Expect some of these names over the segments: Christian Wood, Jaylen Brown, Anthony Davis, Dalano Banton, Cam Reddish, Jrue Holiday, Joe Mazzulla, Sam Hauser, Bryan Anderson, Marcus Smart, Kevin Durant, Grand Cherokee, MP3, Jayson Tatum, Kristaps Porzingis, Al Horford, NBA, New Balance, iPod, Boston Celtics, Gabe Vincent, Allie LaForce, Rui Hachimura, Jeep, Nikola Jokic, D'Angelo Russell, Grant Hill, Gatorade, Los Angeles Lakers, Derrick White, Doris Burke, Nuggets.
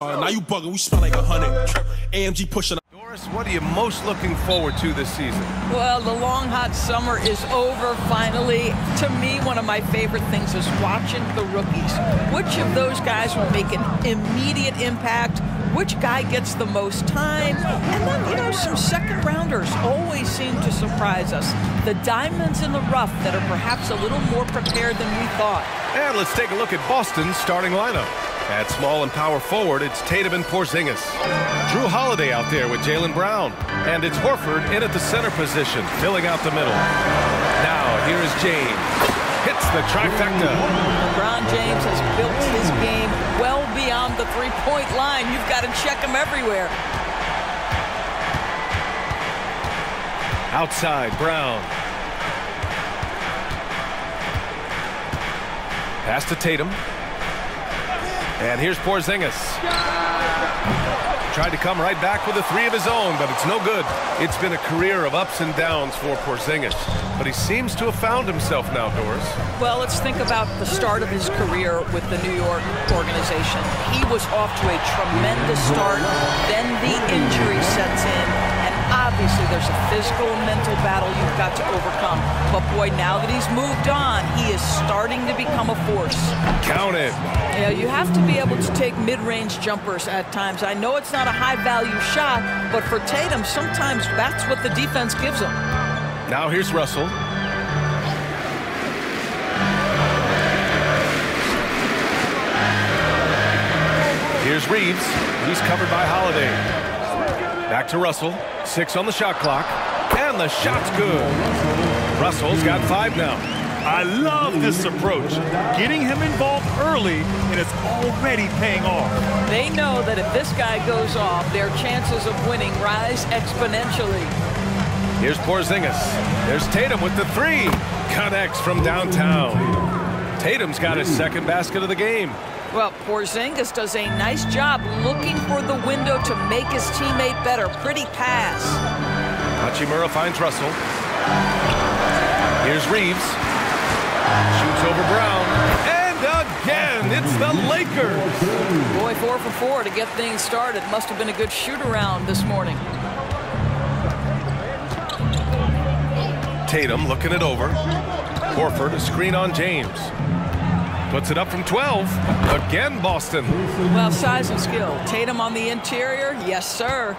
Now you bugging, we spent like 100. AMG pushing. Doris, what are you most looking forward to this season? Well, the long, hot summer is over, finally. To me, one of my favorite things is watching the rookies. Which of those guys will make an immediate impact? Which guy gets the most time? And then, you know, some second-rounders always seem to surprise us. The diamonds in the rough that are perhaps a little more prepared than we thought. And let's take a look at Boston's starting lineup. At small and power forward, it's Tatum and Porzingis. Jrue Holiday out there with Jaylen Brown. And it's Horford in at the center position, filling out the middle. Now, here is James. Hits the trifecta. LeBron James has built his game well beyond the three-point line. You've got to check him everywhere. Outside, Brown. Pass to Tatum. And here's Porzingis. Tried to come right back with a three of his own, but it's no good. It's been a career of ups and downs for Porzingis, but he seems to have found himself now, Doris. Well, let's think about the start of his career with the New York organization. He was off to a tremendous start, then the injury sets in. Obviously, there's a physical and mental battle you've got to overcome. But, boy, now that he's moved on, he is starting to become a force. Count it. You know, you have to be able to take mid-range jumpers at times. I know it's not a high-value shot, but for Tatum, sometimes that's what the defense gives him. Now here's Russell. Here's Reeves. He's covered by Holiday. Back to Russell. 6 on the shot clock. And the shot's good. Russell's got 5 now. I love this approach. Getting him involved early, and it's already paying off. They know that if this guy goes off, their chances of winning rise exponentially. Here's Porzingis. There's Tatum with the 3. Connects from downtown. Tatum's got his second basket of the game. Well, Porzingis does a nice job looking for the window to make his teammate better. Pretty pass. Hachimura finds Russell. Here's Reeves. Shoots over Brown. And again, it's the Lakers. Boy, 4 for 4 to get things started. Must have been a good shoot-around this morning. Tatum looking it over. Horford, a screen on James. Puts it up from 12. Again, Boston. Well, size and skill. Tatum on the interior. Yes, sir.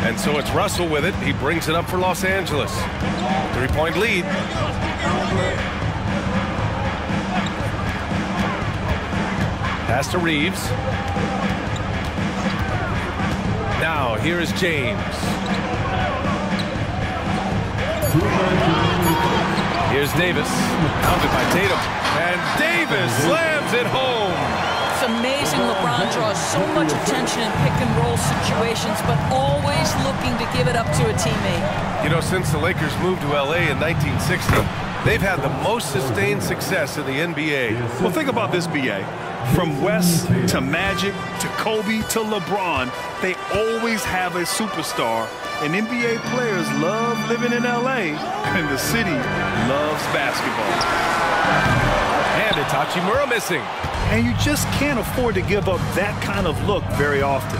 And so it's Russell with it. He brings it up for Los Angeles. Three-point lead. Pass to Reeves. Now, here is James. Here's Davis. Pounded by Tatum. And Davis slams it home. It's amazing LeBron draws so much attention in pick-and-roll situations, but always looking to give it up to a teammate. You know, since the Lakers moved to L.A. in 1960, they've had the most sustained success in the NBA. Well, think about this, B.A. From West to Magic to Kobe to LeBron, they always have a superstar. And NBA players love living in L.A., and the city loves basketball. And it's Hachimura missing. And you just can't afford to give up that kind of look very often.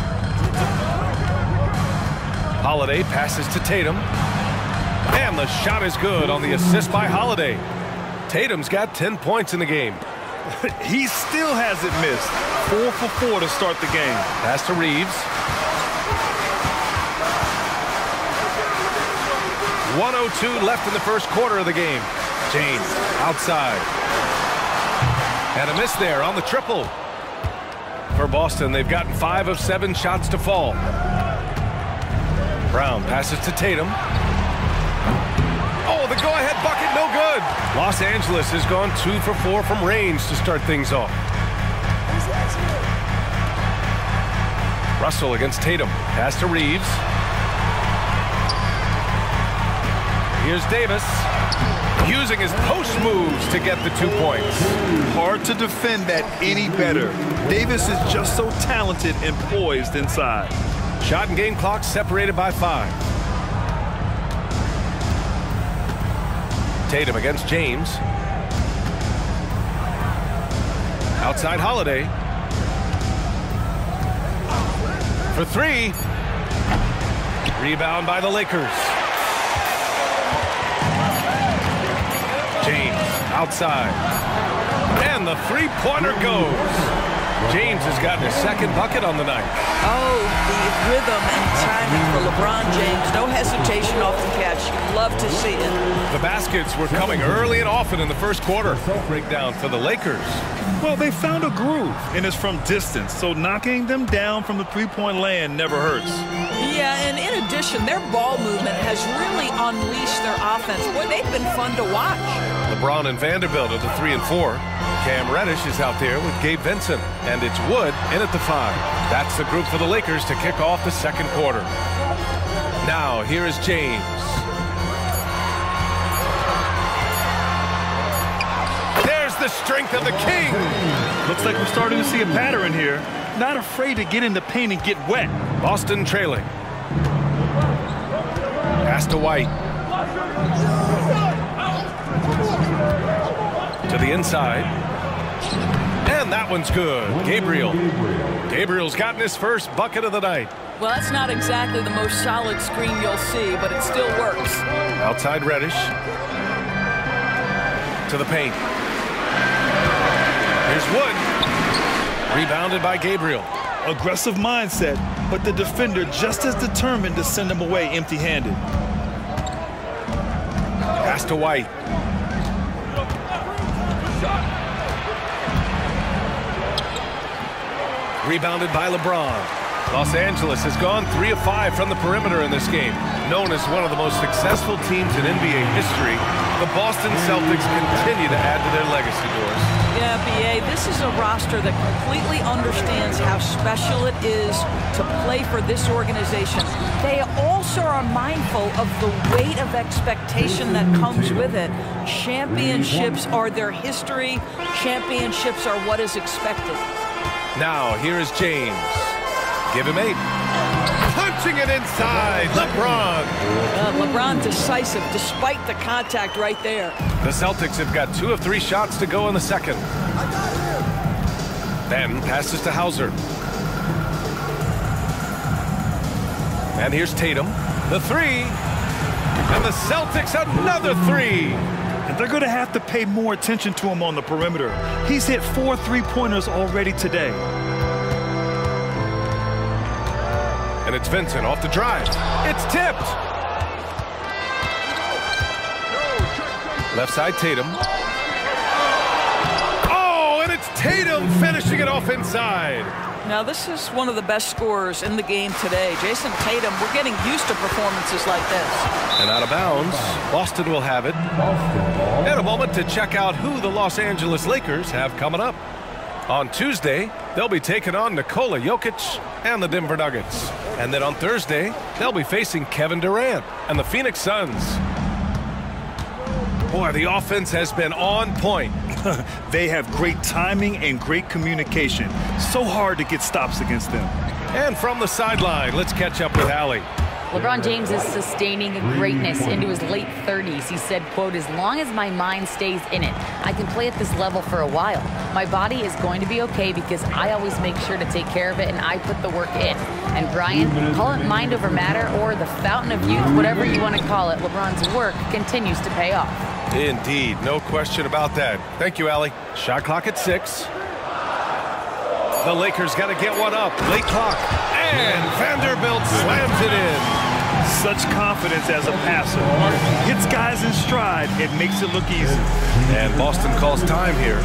Holiday passes to Tatum. And the shot is good on the assist by Holiday. Tatum's got 10 points in the game. He still hasn't missed. 4 for 4 to start the game. Pass to Reeves. 1:02 left in the first quarter of the game. James outside. And a miss there on the triple. For Boston, they've gotten 5 of 7 shots to fall. Brown passes to Tatum. Oh, the go-ahead bucket, no good. Los Angeles has gone 2 for 4 from range to start things off. Russell against Tatum. Pass to Reeves. Here's Davis, using his post moves to get the 2 points. Hard to defend that any better. Davis is just so talented and poised inside. Shot and game clock separated by 5. Tatum against James. Outside Holiday. for three. Rebound by the Lakers. James outside. And the three-pointer goes. James has gotten his second bucket on the night. Oh, the rhythm and timing for LeBron James. No hesitation off the catch. You love to see it. The baskets were coming early and often in the first quarter. Breakdown for the Lakers. Well, they found a groove, and it's from distance, so knocking them down from the three-point land never hurts. Yeah, and in addition, their ball movement has really unleashed their offense. Boy, they've been fun to watch. LeBron and Vanderbilt are the 3 and 4. Cam Reddish is out there with Gabe Vincent, and it's Wood in at the 5. That's the group for the Lakers to kick off the second quarter. Now, here is James. There's the strength of the king. Looks like we're starting to see a pattern here. Not afraid to get in the paint and get wet. Boston trailing. Pass to White. To the inside. And that one's good. Gabriel's gotten his first bucket of the night. Well, that's not exactly the most solid screen you'll see, but it still works. Outside Reddish. To the paint. Here's Wood. Rebounded by Gabriel. Aggressive mindset, but the defender just as determined to send him away empty-handed. Pass to White. Rebounded by LeBron. Los Angeles has gone 3 of 5 from the perimeter in this game. Known as one of the most successful teams in NBA history, the Boston Celtics continue to add to their legacy, Doris. Yeah, B.A., this is a roster that completely understands how special it is to play for this organization. They also are mindful of the weight of expectation that comes with it. Championships are their history. Championships are what is expected. Now, here is James. Give him 8. Punching it inside, LeBron. LeBron decisive despite the contact right there. The Celtics have got 2 of 3 shots to go in the second. Then passes to Hauser. And here's Tatum. The 3. And the Celtics another 3. And they're going to have to pay more attention to him on the perimeter. He's hit 4 3-pointers already today. And it's Vincent off the drive. It's tipped. Left side, Tatum. Oh, and it's Tatum finishing it off inside. Now, this is one of the best scorers in the game today. Jayson Tatum, we're getting used to performances like this. And out of bounds, Boston will have it. In a moment to check out who the Los Angeles Lakers have coming up. On Tuesday, they'll be taking on Nikola Jokic and the Denver Nuggets. And then on Thursday, they'll be facing Kevin Durant and the Phoenix Suns. Boy, the offense has been on point. They have great timing and great communication. So hard to get stops against them. And from the sideline, let's catch up with Allie. LeBron James is sustaining a greatness into his late 30s. He said, quote, as long as my mind stays in it, I can play at this level for a while. My body is going to be okay because I always make sure to take care of it and I put the work in. And Bryan, call it mind over matter or the fountain of youth, whatever you want to call it, LeBron's work continues to pay off. Indeed, no question about that. Thank you, Allie. Shot clock at 6. The Lakers got to get one up. Late clock. And Vanderbilt slams it in. Such confidence as a passer. Hits guys in stride. It makes it look easy. And Boston calls time here.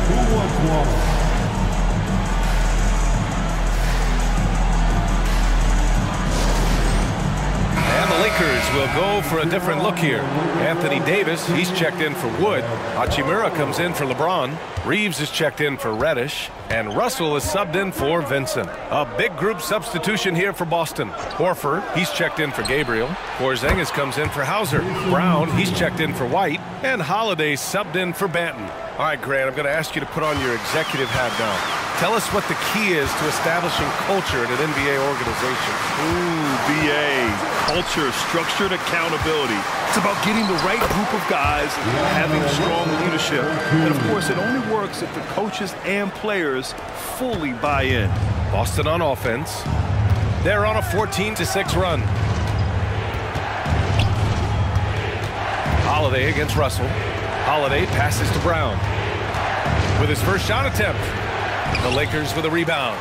And the Lakers will go for a different look here. Anthony Davis, he's checked in for Wood. Hachimura comes in for LeBron. Reeves is checked in for Reddish. And Russell is subbed in for Vincent. A big group substitution here for Boston. Horford, he's checked in for Gabriel. Porzingis comes in for Hauser. Brown, he's checked in for White. And Holiday subbed in for Banton. All right, Grant, I'm going to ask you to put on your executive hat now. Tell us what the key is to establishing culture in an NBA organization. Ooh, BA. Culture, structured accountability. It's about getting the right group of guys, having strong leadership. And, of course, it only works if the coaches and players fully buy in. Boston on offense. They're on a 14-6 run. Holiday against Russell. Holiday passes to Brown. With his first shot attempt, the Lakers with a rebound.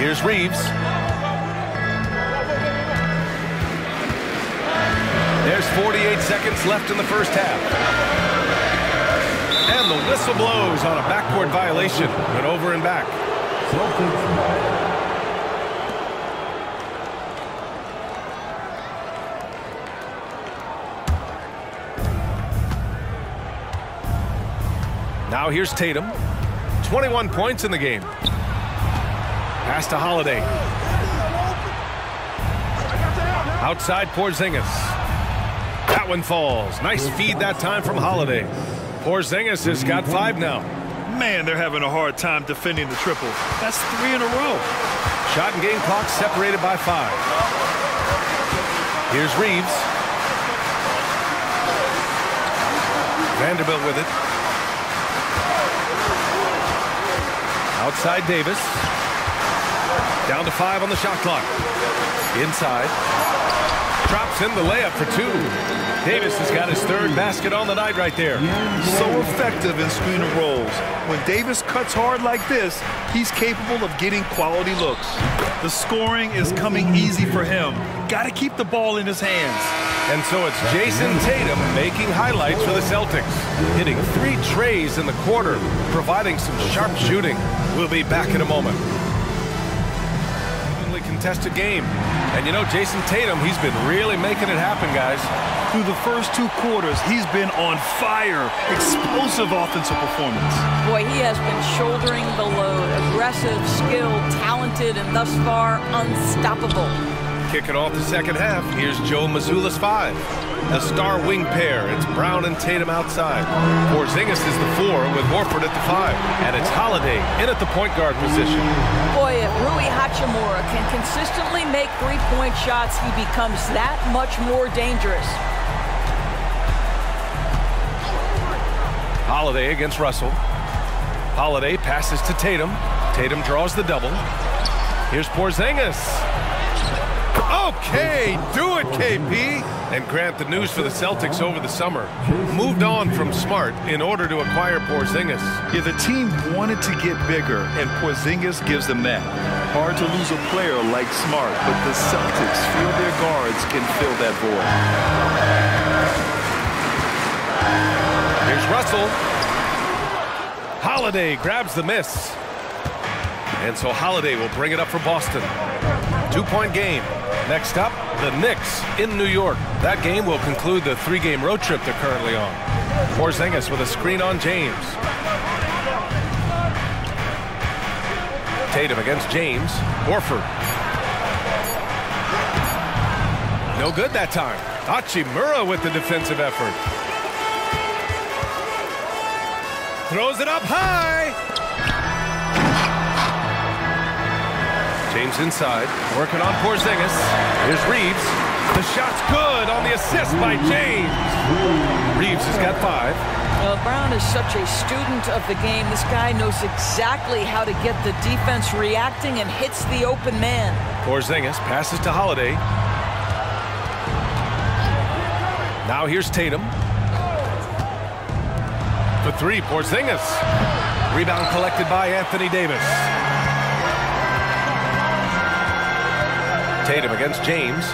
Here's Reeves. There's 48 seconds left in the first half. And the whistle blows on a backboard violation. An over and back. Now here's Tatum. 21 points in the game. Pass to Holiday. Outside Porzingis. That one falls. Nice feed that time from Holiday. Porzingis has got 5 now. Man, they're having a hard time defending the triple. That's 3 in a row. Shot and game clock separated by 5. Here's Reeves. Vanderbilt with it. Outside Davis. Down to 5 on the shot clock. Inside. Drops in the layup for 2. Davis has got his 3rd basket on the night right there. So effective in screen and rolls. When Davis cuts hard like this, he's capable of getting quality looks. The scoring is coming easy for him. Got to keep the ball in his hands. And so it's Jayson Tatum making highlights for the Celtics. Hitting 3 trays in the quarter, providing some sharp shooting. We'll be back in a moment. Contested game, and you know, Jayson Tatum, he's been really making it happen, guys. Through the first 2 quarters, he's been on fire. Explosive offensive performance. Boy, he has been shouldering the load. Aggressive, skilled, talented, and thus far unstoppable. Kicking off the second half, here's Joe Mazzulla's 5. A star wing pair. It's Brown and Tatum outside. Porzingis is the 4 with Horford at the 5. And it's Holiday in at the point guard position. Boy, if Rui Hachimura can consistently make 3-point shots, he becomes that much more dangerous. Holiday against Russell. Holiday passes to Tatum. Tatum draws the double. Here's Porzingis. Okay, do it, KP. And Grant, the news for the Celtics over the summer, moved on from Smart in order to acquire Porzingis. Yeah, the team wanted to get bigger, and Porzingis gives them that. Hard to lose a player like Smart, but the Celtics feel their guards can fill that void. Here's Russell. Holiday grabs the miss. And so Holiday will bring it up for Boston. 2-point game. Next up, the Knicks in New York. That game will conclude the 3-game road trip they're currently on. Porzingis with a screen on James. Tatum against James. Horford. No good that time. Hachimura with the defensive effort. Throws it up high. James inside, working on Porzingis. Here's Reeves. The shot's good on the assist by James. Reeves has got 5. Well, Brown is such a student of the game. This guy knows exactly how to get the defense reacting and hits the open man. Porzingis passes to Holiday. Now here's Tatum. For 3, Porzingis. Rebound collected by Anthony Davis. Tatum against James.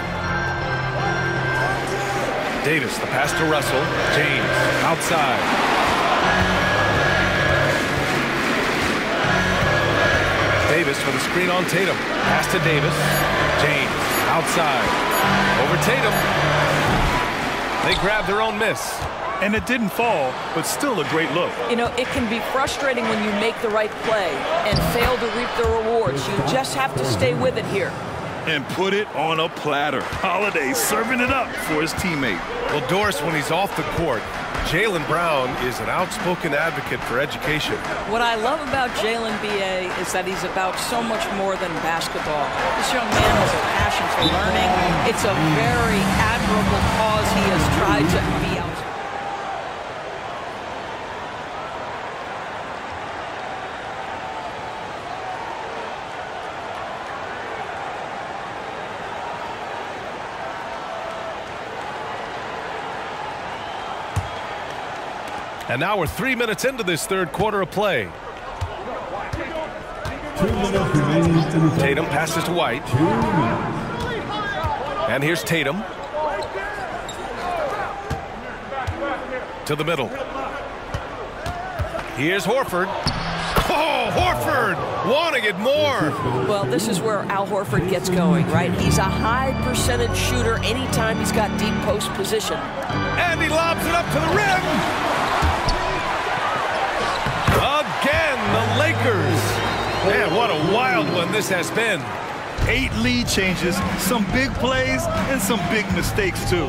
Davis, the pass to Russell. James, outside. Davis with a screen on Tatum. Pass to Davis. James, outside. Over Tatum. They grab their own miss. And it didn't fall, but still a great look. You know, it can be frustrating when you make the right play and fail to reap the rewards. You just have to stay with it here. And put it on a platter. Holiday serving it up for his teammate. Well, Doris, when he's off the court, Jaylen Brown is an outspoken advocate for education. What I love about Jaylen B.A. is that he's about so much more than basketball. This young man has a passion for learning. It's a very admirable cause he has tried to be out. And now we're 3 minutes into this third quarter of play. Tatum passes to White. And here's Tatum. To the middle. Here's Horford. Oh, Horford wanting it more. Well, this is where Al Horford gets going, right? He's a high percentage shooter anytime he's got deep post position. And he lobs it up to the rim. Again, the Lakers. Man, what a wild one this has been. 8 lead changes, some big plays, and some big mistakes, too.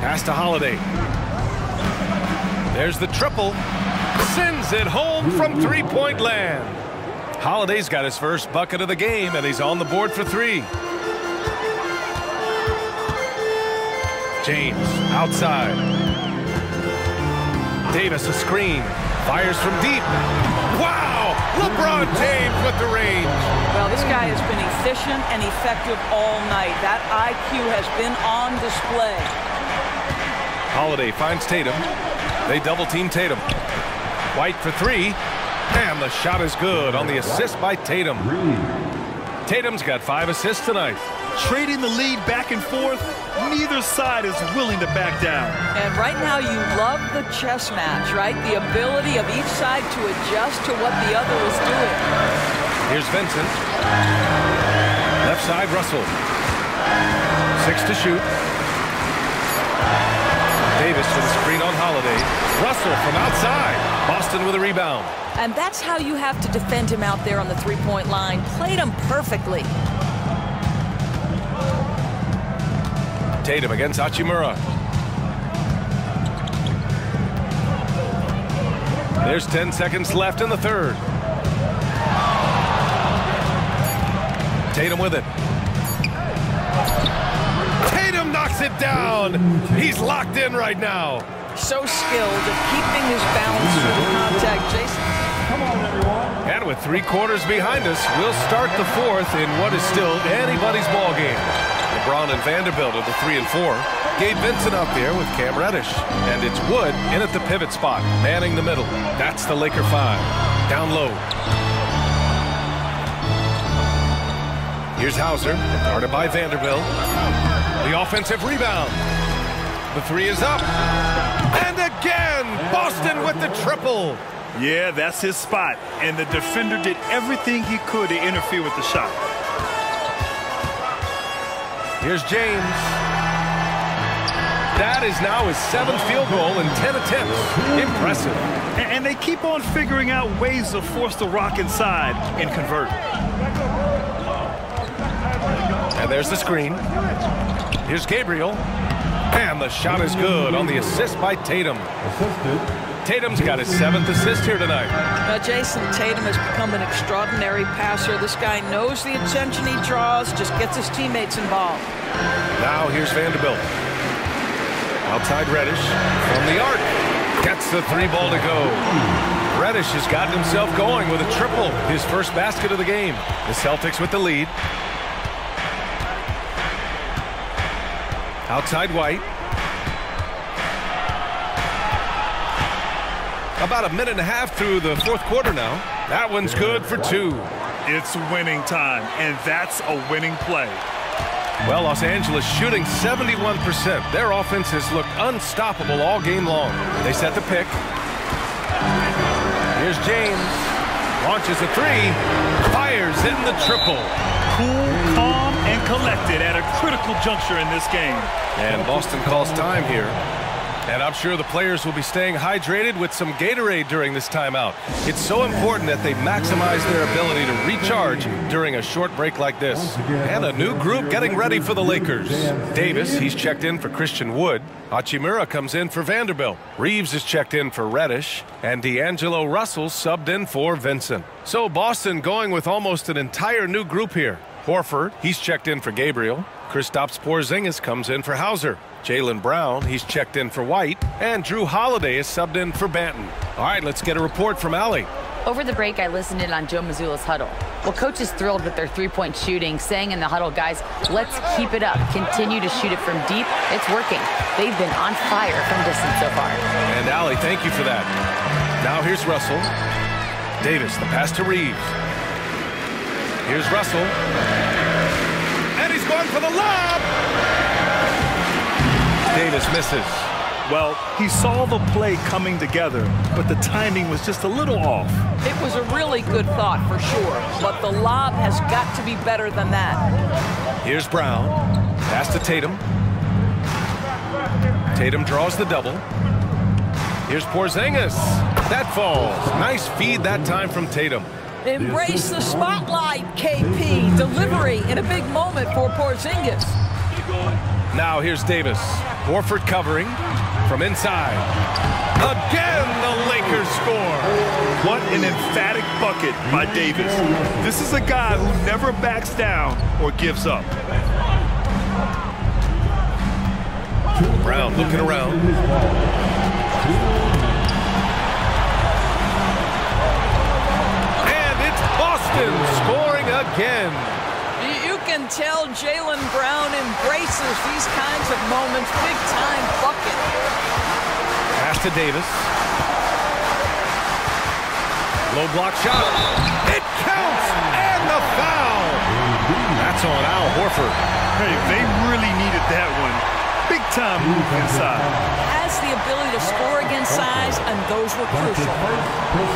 Pass to Holiday. There's the triple. Sends it home from three-point land. Holiday's got his first bucket of the game, and he's on the board for 3. James outside. Davis a screen. Fires from deep. Wow! LeBron James with the range. Well, this guy has been efficient and effective all night. That IQ has been on display. Holiday finds Tatum. They double-team Tatum. White for 3. And the shot is good on the assist by Tatum. Tatum's got 5 assists tonight. Trading the lead back and forth, neither side is willing to back down. And right now you love the chess match, right? The ability of each side to adjust to what the other is doing. Here's Vincent. Left side, Russell. 6 to shoot. Davis with a screen on Holiday. Russell from outside. Boston with a rebound. And that's how you have to defend him out there on the three-point line. Played him perfectly. Tatum against Hachimura. There's 10 seconds left in the third. Tatum with it. It down. He's locked in right now. So skilled at keeping his balance through contact, Jayson. Come on, everyone. And with 3 quarters behind us, we'll start the fourth in what is still anybody's ball game. LeBron and Vanderbilt are the 3 and 4. Gabe Vincent out there with Cam Reddish, and it's Wood in at the pivot spot, manning the middle. That's the Laker 5. Down low. Here's Hauser, guarded by Vanderbilt. The offensive rebound. The 3 is up. And again, Boston with the triple. Yeah, that's his spot. And the defender did everything he could to interfere with the shot. Here's James. That is now his 7th field goal in 10 attempts. Impressive. And they keep on figuring out ways to force the rock inside and convert. And there's the screen. Here's Gabriel. And the shot is good on the assist by Tatum. Tatum's got his 7th assist here tonight. Now, Jayson Tatum has become an extraordinary passer. This guy knows the attention he draws, just gets his teammates involved. Now here's Vanderbilt. Outside Reddish from the arc. Gets the 3 ball to go. Reddish has gotten himself going with a triple. His first basket of the game. The Celtics with the lead. Outside White. About a minute and a half through the fourth quarter now. That one's good for 2. It's winning time, and that's a winning play. Well, Los Angeles shooting 71%. Their offense has looked unstoppable all game long. They set the pick. Here's James. Launches a 3. Fires in the triple. Cool, calm, and collected at a critical juncture in this game. And Boston calls time here. And I'm sure the players will be staying hydrated with some Gatorade during this timeout. It's so important that they maximize their ability to recharge during a short break like this. And a new group getting ready for the Lakers. Davis, he's checked in for Christian Wood. Hachimura comes in for Vanderbilt. Reeves is checked in for Reddish. And D'Angelo Russell subbed in for Vincent. So Boston going with almost an entire new group here. Horford, he's checked in for Gabriel. Kristaps Porzingis comes in for Hauser. Jaylen Brown, he's checked in for White. And Jrue Holiday is subbed in for Banton. All right, let's get a report from Allie. Over the break, I listened in on Joe Mazzulla's huddle. Well, coach is thrilled with their three-point shooting, saying in the huddle, guys, let's keep it up. Continue to shoot it from deep. It's working. They've been on fire from distance so far. And Allie, thank you for that. Now here's Russell. Davis, the pass to Reeves. Here's Russell. And he's going for the lob! Davis misses. Well, he saw the play coming together, but the timing was just a little off. It was a really good thought for sure, but the lob has got to be better than that. Here's Brown. Pass to Tatum. Tatum draws the double. Here's Porzingis. That falls. Nice feed that time from Tatum. Embrace the spotlight, KP. Delivery in a big moment for Porzingis. Now here's Davis. Horford covering from inside. Again, the Lakers score. What an emphatic bucket by Davis. This is a guy who never backs down or gives up. Brown looking around. And it's Boston scoring again. You can tell Jaylen Brown embraces these kinds of moments. Big-time bucket. Pass to Davis. Low block shot. It counts! And the foul! That's on Al Horford. Hey, they really needed that one. Big-time move inside. Has the ability to score against size, and those were crucial.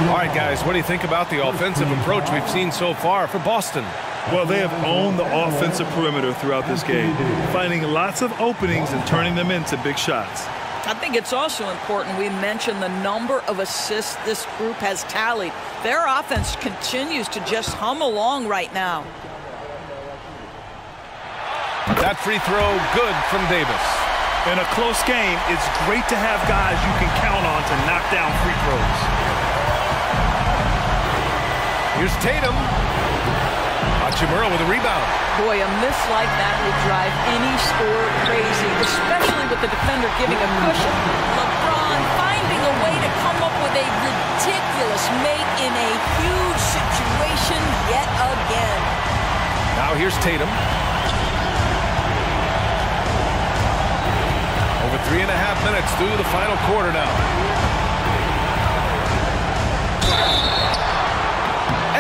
All right, guys, what do you think about the offensive approach we've seen so far for Boston? Well, they have owned the offensive perimeter throughout this game, finding lots of openings and turning them into big shots. I think it's also important we mention the number of assists this group has tallied. Their offense continues to just hum along right now. That free throw, good from Davis. In a close game, it's great to have guys you can count on to knock down free throws. Here's Tatum. Hachimura with a rebound. Boy, a miss like that would drive any scorer crazy, especially with the defender giving a cushion. LeBron finding a way to come up with a ridiculous make in a huge situation yet again. Now here's Tatum. Over 3.5 minutes through the final quarter now.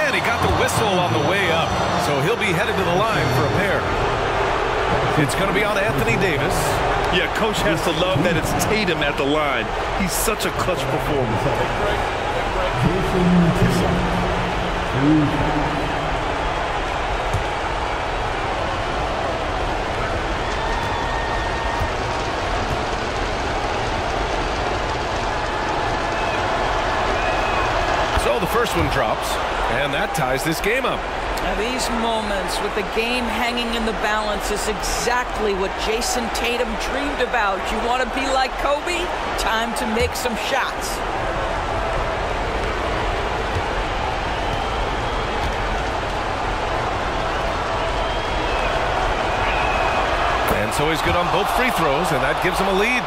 And he got the whistle on the way up. So he'll be headed to the line for a pair. It's going to be on Anthony Davis. Yeah, coach has to love that it's Tatum at the line. He's such a clutch performer. So the first one drops, and that ties this game up. Now these moments with the game hanging in the balance is exactly what Jayson Tatum dreamed about. You want to be like Kobe? Time to make some shots. And so he's good on both free throws, and that gives him a lead.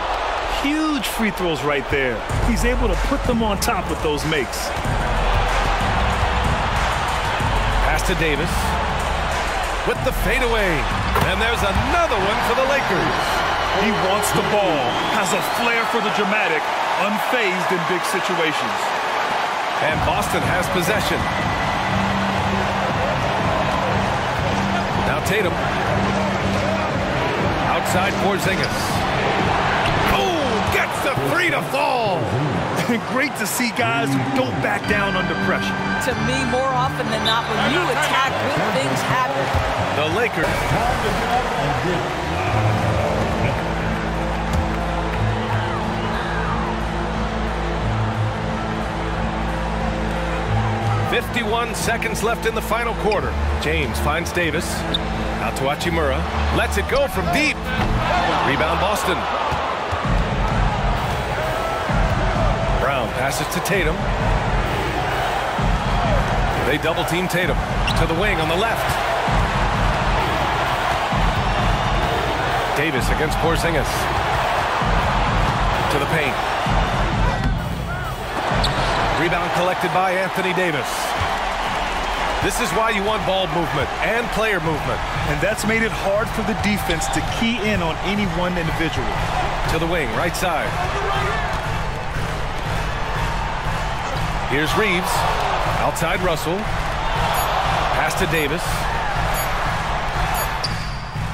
Huge free throws right there. He's able to put them on top with those makes. To Davis with the fadeaway, and there's another one for the Lakers. He wants the ball, has a flair for the dramatic, unfazed in big situations. And Boston has possession. Now Tatum. Outside Porzingis. Oh, gets the three to fall. Great to see guys who don't back down under pressure. To me, more often than not, when you attack, good things happen. The Lakers. Wow. 51 seconds left in the final quarter. James finds Davis. Out to Hachimura. Lets it go from deep. Rebound Boston. Passes to Tatum. They double team Tatum to the wing on the left. Davis against Porzingis. To the paint. Rebound collected by Anthony Davis. This is why you want ball movement and player movement. And that's made it hard for the defense to key in on any one individual. To the wing, right side. Here's Reeves. Outside Russell. Pass to Davis.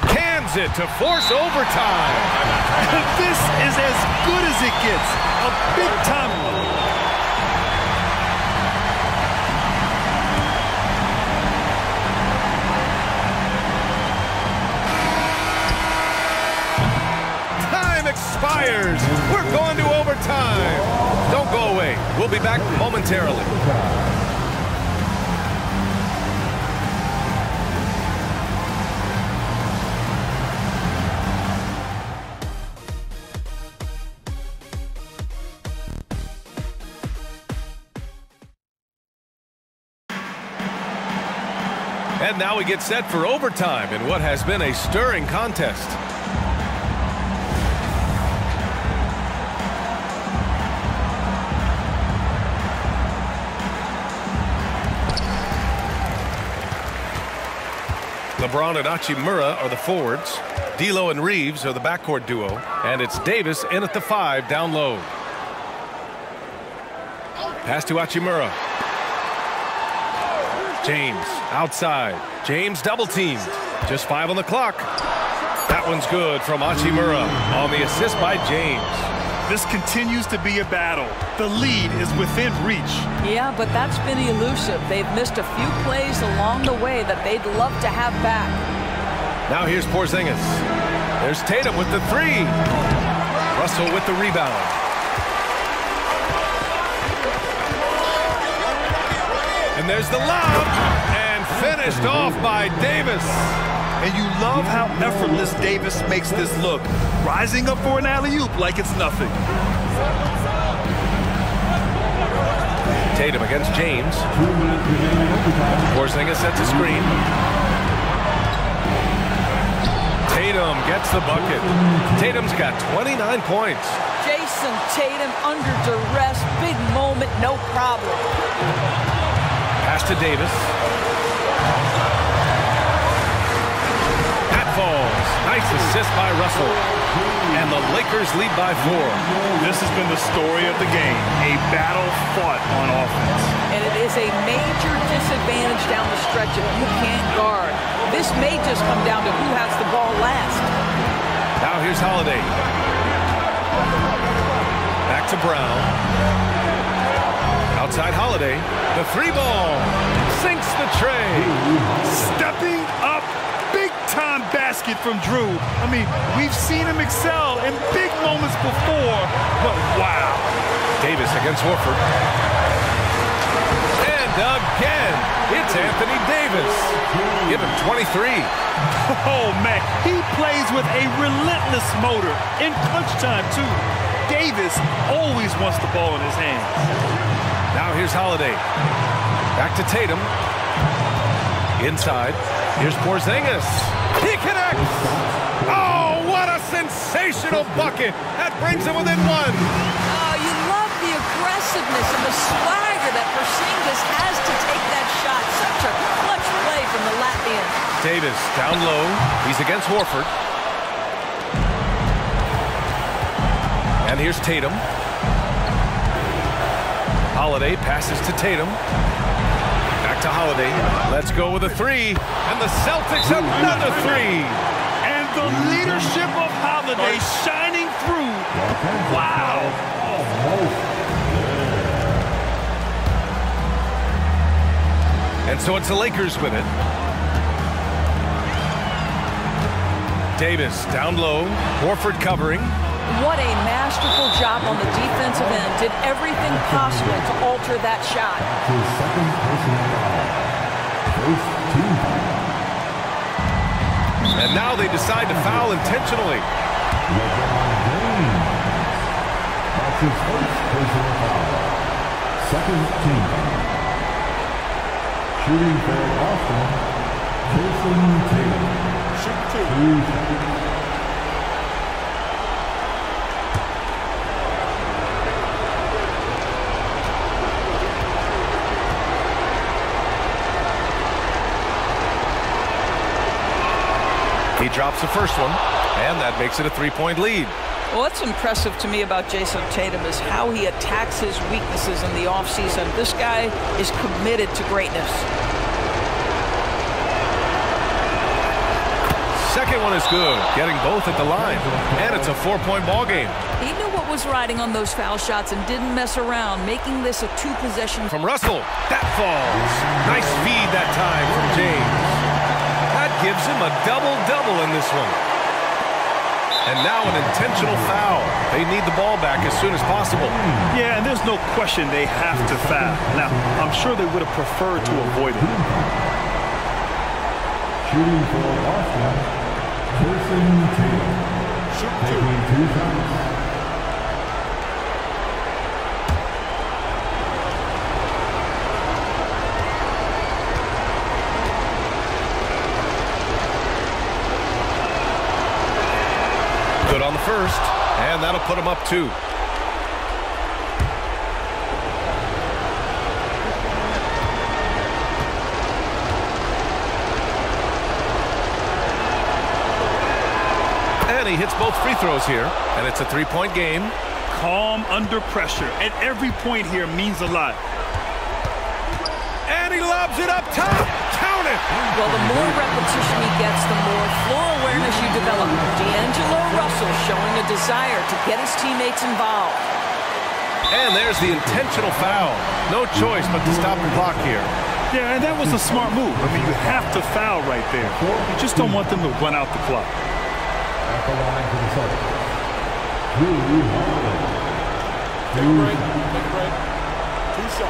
Cans it to force overtime. This is as good as it gets. A big-time one. Fires. We're going to overtime. Don't go away. We'll be back momentarily. And now we get set for overtime in what has been a stirring contest. LeBron and Hachimura are the forwards. D'Lo and Reeves are the backcourt duo. And it's Davis in at the 5 down low. Pass to Hachimura. James outside. James double teamed. Just 5 on the clock. That one's good from Hachimura on the assist by James. This continues to be a battle. The lead is within reach. Yeah, but that's been elusive. They've missed a few plays along the way that they'd love to have back. Now here's Porzingis. There's Tatum with the 3. Russell with the rebound. And there's the lob. And finished off by Davis. And you love how effortless Davis makes this look. Rising up for an alley-oop like it's nothing. Tatum against James. Porzingis sets a screen. Tatum gets the bucket. Tatum's got 29 points. Jayson Tatum under duress. Big moment, no problem. Pass to Davis. Falls. Nice assist by Russell. And the Lakers lead by 4. This has been the story of the game. A battle fought on offense. And it is a major disadvantage down the stretch if you can't guard. This may just come down to who has the ball last. Now here's Holiday. Back to Brown. Outside Holiday. The 3 ball. Sinks the tray. Stepping up. Big-time basket from Jrue. I mean, we've seen him excel in big moments before, but wow. Davis against Horford. And again, it's Anthony Davis. Give him 23. Oh, man, he plays with a relentless motor in clutch time, too. Davis always wants the ball in his hands. Now here's Holiday. Back to Tatum. Inside. Here's Porzingis. He connects. Oh, what a sensational bucket. That brings him within 1. Oh, you love the aggressiveness and the swagger that Porzingis has to take that shot. Such a clutch play from the Latvian. Davis down low. He's against Horford. And here's Tatum. Holiday passes to Tatum. To Holiday. Let's go with a 3. And the Celtics have another 3. And the leadership of Holiday shining through. Wow. And so it's the Lakers with it. Davis down low. Horford covering. What a masterful job on the defensive end. Did everything possible to alter that shot. And now they decide to foul intentionally. Second team. Shooting for offense. Jayson Tatum. He drops the first one, and that makes it a three-point lead. Well, what's impressive to me about Jayson Tatum is how he attacks his weaknesses in the offseason. This guy is committed to greatness. Second one is good, getting both at the line, and it's a four-point ball game. He knew what was riding on those foul shots and didn't mess around, making this a two-possession. From Russell, that falls. Nice feed that time from James. That gives him a double-double in this one. And now an intentional foul. They need the ball back as soon as possible. Yeah, and there's no question they have to foul. Now, I'm sure they would have preferred to avoid it. Shooting for Boston. Good on the first, and that'll put him up two. He hits both free throws here, and it's a three-point game. Calm under pressure at every point here means a lot. And he lobs it up top. Count it. Well, the more repetition he gets, the more floor awareness you develop. D'Angelo Russell showing a desire to get his teammates involved. And there's the intentional foul. No choice but to stop the clock here. Yeah, and that was a smart move. I mean, you have to foul right there. You just don't want them to run out the clock. Take a break. Two shots.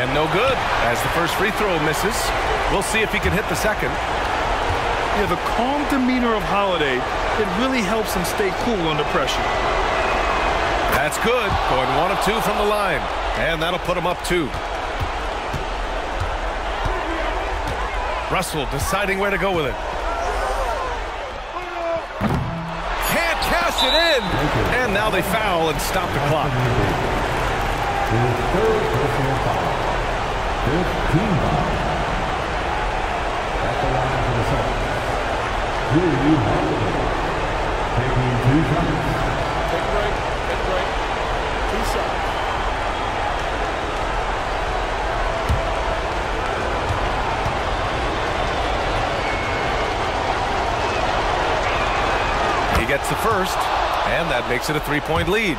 And no good, as the first free throw misses. We'll see if he can hit the second. Yeah, the calm demeanor of Holiday, it really helps him stay cool under pressure. That's good. Going one of two from the line. And that'll put him up two. Russell deciding where to go with it. Can't cash it in. And now they foul and stop the clock. He gets the first, and that makes it a three-point lead.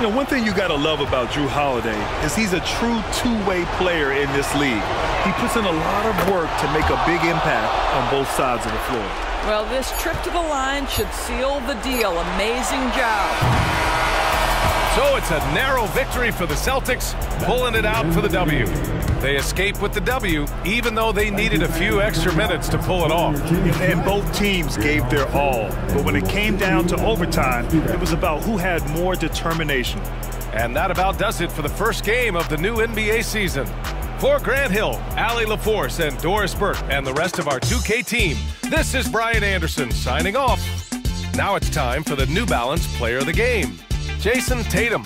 You know, one thing you gotta love about Jrue Holiday is he's a true two-way player in this league. He puts in a lot of work to make a big impact on both sides of the floor. Well, this trip to the line should seal the deal. Amazing job. So it's a narrow victory for the Celtics, pulling it out for the W. They escape with the W, even though they needed a few extra minutes to pull it off. And both teams gave their all. But when it came down to overtime, it was about who had more determination. And that about does it for the first game of the new NBA season. For Grant Hill, Allie LaForce, and Doris Burke, and the rest of our 2K team, this is Bryan Anderson signing off. Now it's time for the New Balance Player of the Game. Jayson Tatum.